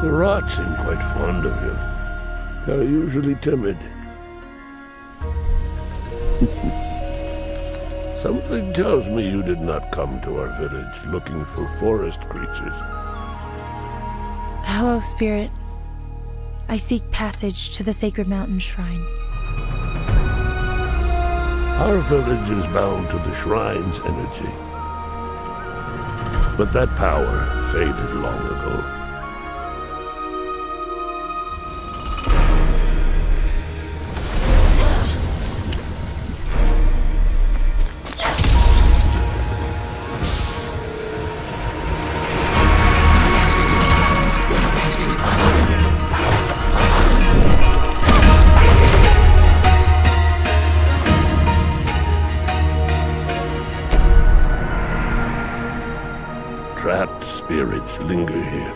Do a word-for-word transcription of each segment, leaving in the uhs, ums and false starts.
The rats seem quite fond of him. They're usually timid. Something tells me you did not come to our village looking for forest creatures. Hello, Spirit. I seek passage to the sacred mountain shrine. Our village is bound to the shrine's energy. But that power faded long ago. Trapped spirits linger here,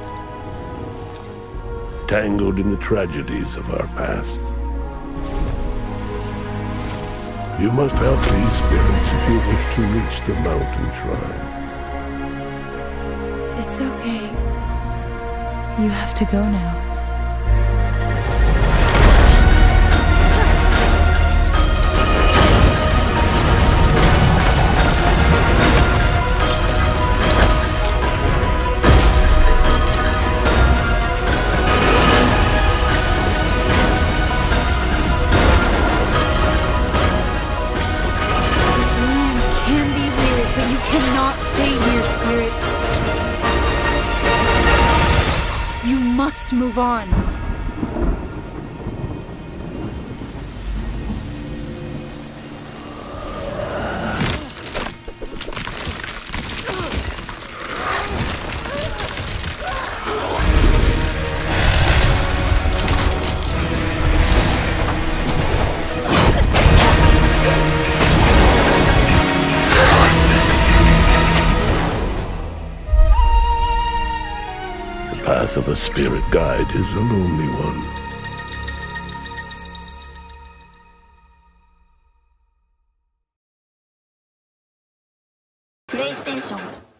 tangled in the tragedies of our past. You must help these spirits if you wish to reach the mountain shrine. It's okay. You have to go now. Must move on. The path of a spirit guide is a lonely one. PlayStation.